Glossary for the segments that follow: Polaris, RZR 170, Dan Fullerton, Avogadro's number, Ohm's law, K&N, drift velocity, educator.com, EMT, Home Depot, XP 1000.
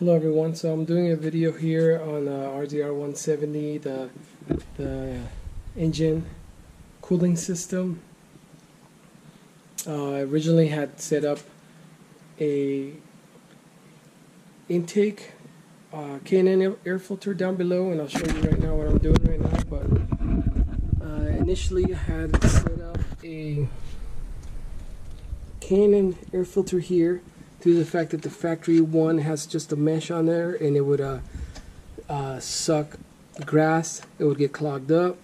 Hello everyone, so I'm doing a video here on RZR 170, the engine cooling system. I originally had set up a intake K&N air filter down below, and I'll show you right now what I'm doing right now. But initially I had set up a K&N air filter here, due to the fact that the factory one has just a mesh on there, and it would suck grass, it would get clogged up.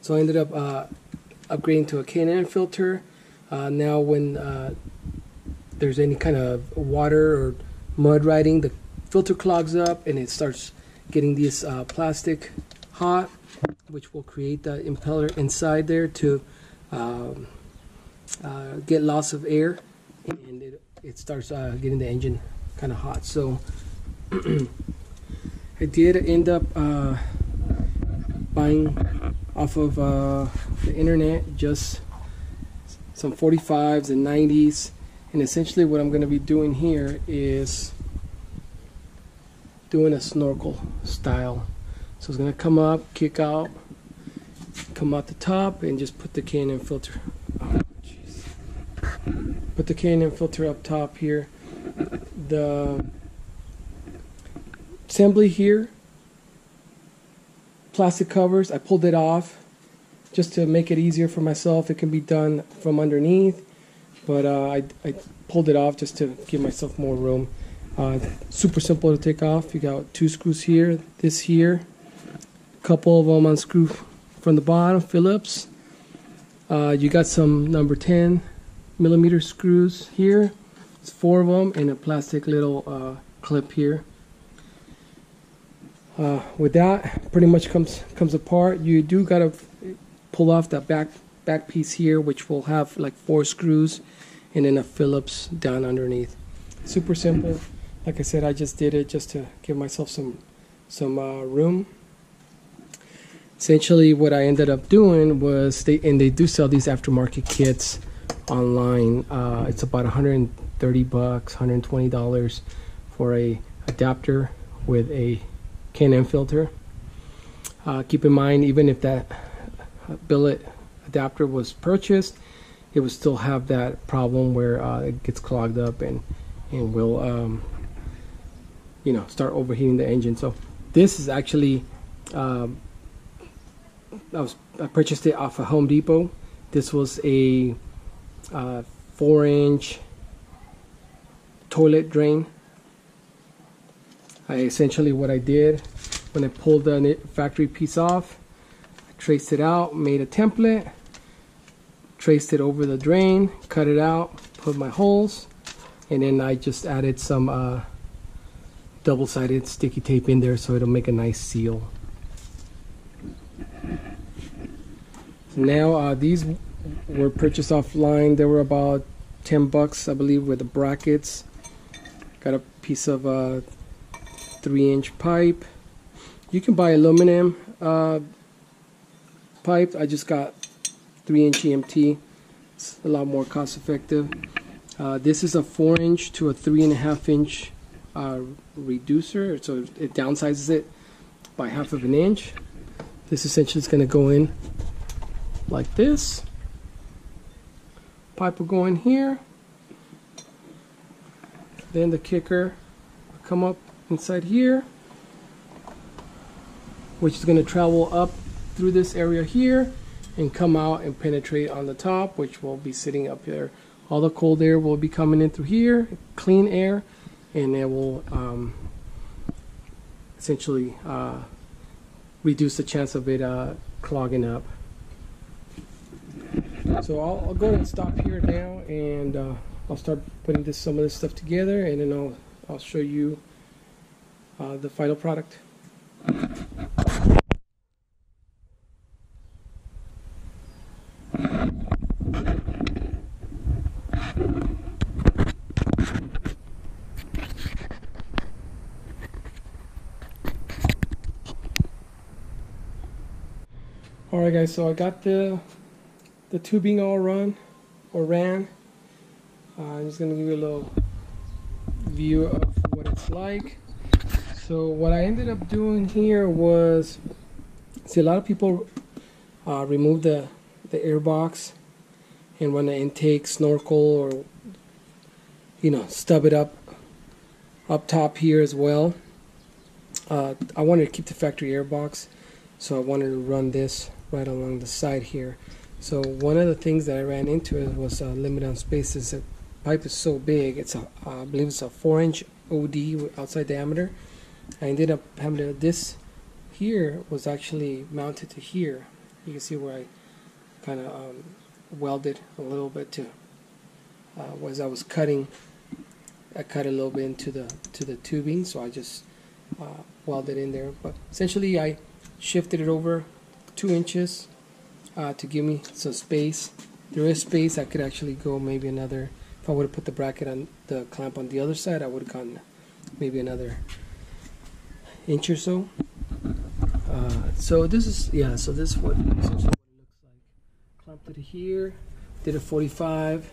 So I ended up upgrading to a K&N filter. Now when there's any kind of water or mud riding, the filter clogs up and it starts getting this plastic hot, which will create the impeller inside there to get loss of air, and it starts getting the engine kind of hot. So I did end up buying off of the internet just some 45s and 90s, and essentially what I'm going to be doing here is doing a snorkel style. So it's going to come up, kick out, come out the top, and just put the K&N filter up top here. The assembly here, plastic covers, I pulled it off just to make it easier for myself. It can be done from underneath, but I pulled it off just to give myself more room. Super simple to take off. You got two screws here, this here, a couple of them unscrew from the bottom, Phillips. You got some number 10mm screws here, it's 4 of them, and a plastic little clip here. With that, pretty much comes apart. You do gotta pull off that back piece here, which will have like 4 screws, and then a Phillips down underneath. Super simple. Like I said, I just did it just to give myself some room. Essentially, what I ended up doing was they do sell these aftermarket kits online. It's about $130, $120 for a adapter with a K&N filter. Keep in mind, even if that billet adapter was purchased, it would still have that problem where it gets clogged up and will you know, start overheating the engine. So this is actually I purchased it off of Home Depot. This was a 4-inch toilet drain. Essentially what I did, when I pulled the factory piece off, I traced it out, made a template, traced it over the drain, cut it out, put my holes, and then I just added some double-sided sticky tape in there so it'll make a nice seal. So now these were purchased offline. They were about $10, I believe, with the brackets. Got a piece of 3-inch pipe. You can buy aluminum pipe. I just got 3-inch EMT. It's a lot more cost effective. This is a 4-inch to a 3.5-inch reducer, so it downsizes it by 1/2 of an inch. This essentially is going to go in like this. Pipe will go in here, then the kicker will come up inside here, which is going to travel up through this area here and come out and penetrate on the top, which will be sitting up here. All the cold air will be coming in through here, clean air, and it will essentially reduce the chance of it clogging up. So I'll go ahead and stop here now, and I'll start putting some of this stuff together, and then I'll show you the final product. Alright guys, so I got the tubing all ran. I'm just going to give you a little view of what it's like. So what I ended up doing here was, see, a lot of people remove the airbox and run the intake snorkel, or you know, stub it up top here as well. I wanted to keep the factory airbox, so I wanted to run this right along the side here. So one of the things that I ran into was a limit on spaces. The pipe is so big, it's a, I believe it's a 4-inch OD outside diameter. I ended up having to, this here was actually mounted to here. You can see where I kind of welded a little bit to, as I was cutting, I cut a little bit into the tubing, so I just welded in there. But essentially I shifted it over 2 inches to give me some space. There is space. I could actually go maybe another, if I would have put the bracket on the clamp on the other side, I would have gotten maybe another inch or so. So this is, yeah, so this is what it looks like. Clamped it here, did a 45.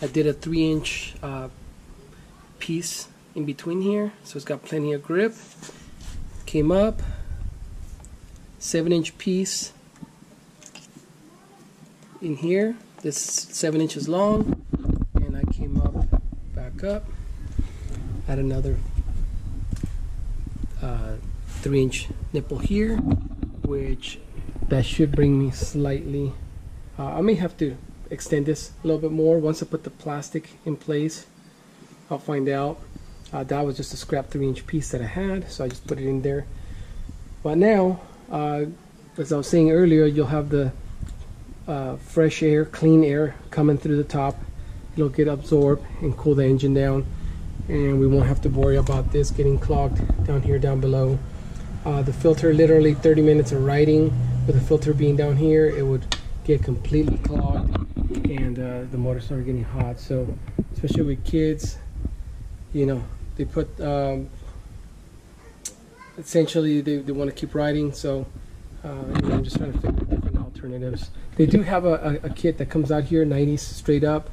I did a 3-inch piece in between here, so it's got plenty of grip. Came up, 7-inch piece in here. This 7 inches long, and I came up, back up, add another 3-inch nipple here, which that should bring me slightly. I may have to extend this a little bit more once I put the plastic in place. I'll find out. That was just a scrap 3-inch piece that I had, so I just put it in there. But now, as I was saying earlier, you'll have the fresh air, clean air coming through the top. It'll get absorbed and cool the engine down, and we won't have to worry about this getting clogged down here, down below. The filter, literally 30 minutes of riding with the filter being down here, it would get completely clogged, and the motor started getting hot. So especially with kids, you know, they put essentially they want to keep riding. So you know, I'm just trying to figure different alternatives. They do have a kit that comes out here, 90s straight up,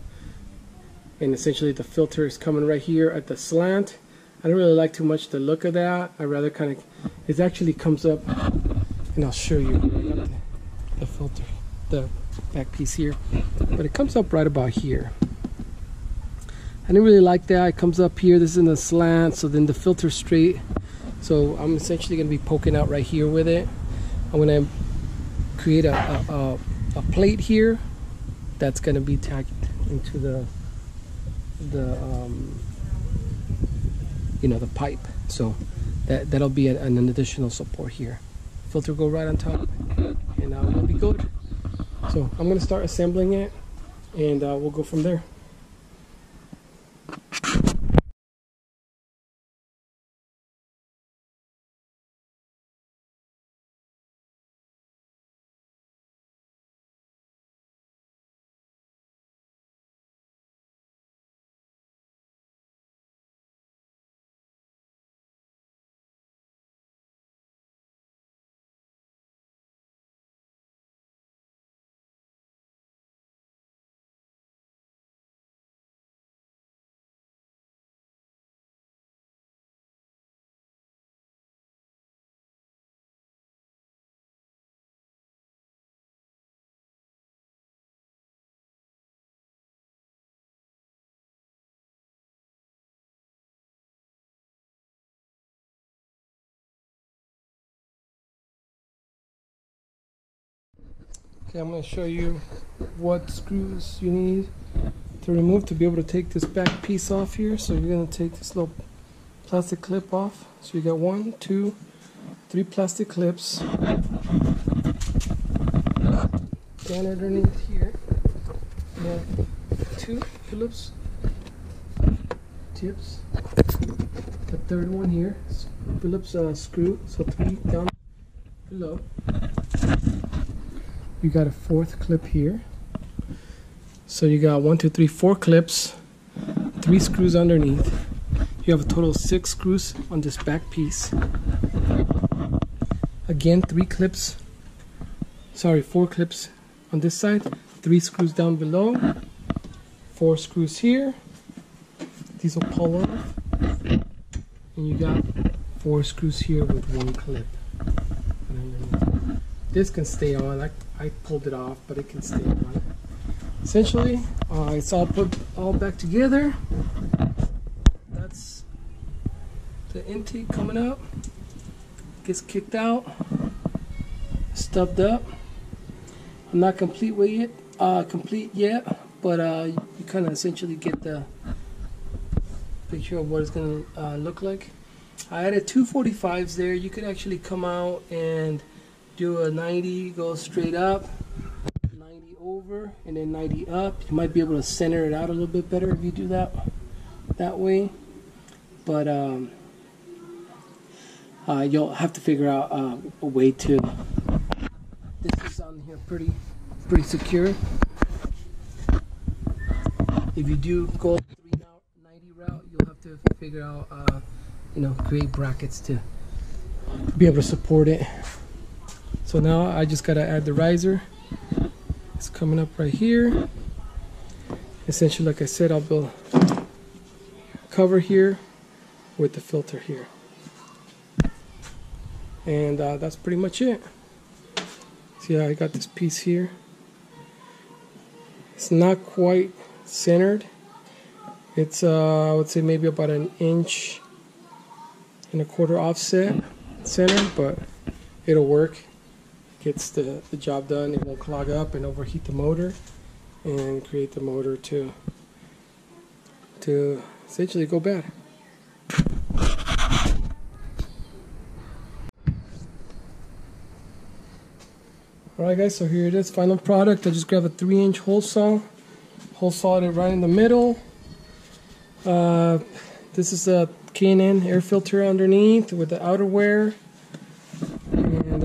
and essentially the filter is coming right here at the slant. I don't really like too much the look of that. I rather kind of, it actually comes up, and I'll show you the filter, the back piece here, but it comes up right about here. I didn't really like that. It comes up here, this is in the slant, so then the filter's straight, so I'm essentially going to be poking out right here with it. I'm going to create a plate here that's going to be tacked into the you know, the pipe, so that'll be an additional support here. Filter go right on top, and it'll be good. So I'm gonna start assembling it, and we'll go from there. Okay, I'm going to show you what screws you need to remove to be able to take this back piece off here. So you're going to take this little plastic clip off. So you got 1, 2, 3 plastic clips down underneath here. You have 2 Phillips tips. The 3rd one here, Phillips screw. So 3 down below. You got a 4th clip here, so you got 1, 2, 3, 4 clips, 3 screws underneath. You have a total of 6 screws on this back piece. Again, 3 clips, sorry, 4 clips on this side, 3 screws down below, 4 screws here. These will pull off, and you got 4 screws here with 1 clip. This can stay on. I pulled it off, but it can stay on. Essentially, it's all put all back together. That's the intake coming up. Gets kicked out, stubbed up. I'm not complete with it, but you kind of essentially get the picture of what it's going to look like. I added 245s there. You could actually come out and do a 90, go straight up, 90 over, and then 90 up. You might be able to center it out a little bit better if you do that way, but you'll have to figure out a way to. This is on here pretty secure. If you do go the 390 route, you'll have to figure out, create brackets to be able to support it. So now I just gotta add the riser. It's coming up right here. Essentially, like I said, I'll build a cover here with the filter here. And that's pretty much it. See how I got this piece here? It's not quite centered. It's I would say maybe about 1.25 inch offset center, but it'll work. Gets the job done. It won't clog up and overheat the motor and create the motor to essentially go bad. Alright guys, so here it is, final product. I just grabbed a 3-inch hole saw. Hole sawed it right in the middle. This is a K&N air filter underneath with the outerwear. And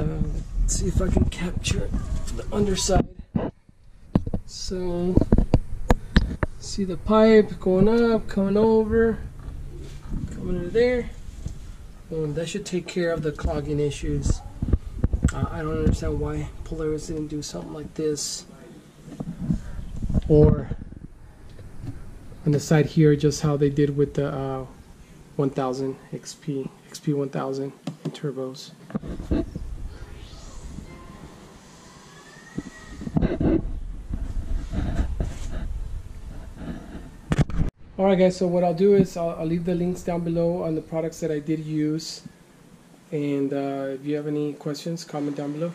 let's see if I can capture the underside. So, see the pipe going up, coming over, coming into there. That should take care of the clogging issues. I don't understand why Polaris didn't do something like this. Or on the side here, just how they did with the 1000 XP 1000 and turbos. Alright guys, so what I'll do is I'll leave the links down below on the products that I did use. And if you have any questions, comment down below.